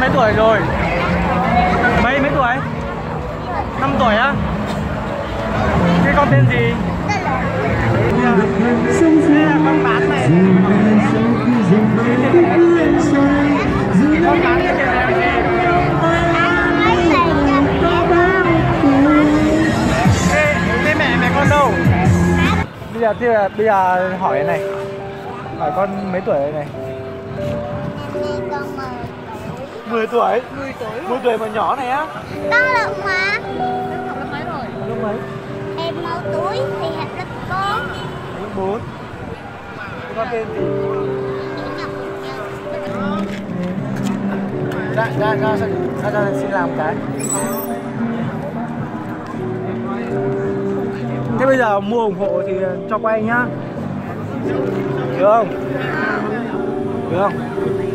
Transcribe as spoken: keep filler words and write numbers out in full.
mấy tuổi rồi? Mấy mấy tuổi? Năm tuổi á? Thế con tên gì? Thế là con bán này. Con bán này. Đâu? Bây giờ, bây giờ, bây giờ hỏi cái này. Hỏi con mấy tuổi đây này? mười tuổi. mười tuổi mà nhỏ này á? Đó là mà. Học lớp mấy rồi? Lớp mấy? Em mười tuổi thì học lớp bốn. Con tên gì? Ra ra ra ra ra xin làm cái. Thế bây giờ mua ủng hộ thì cho quay nhá. Được không? Được không?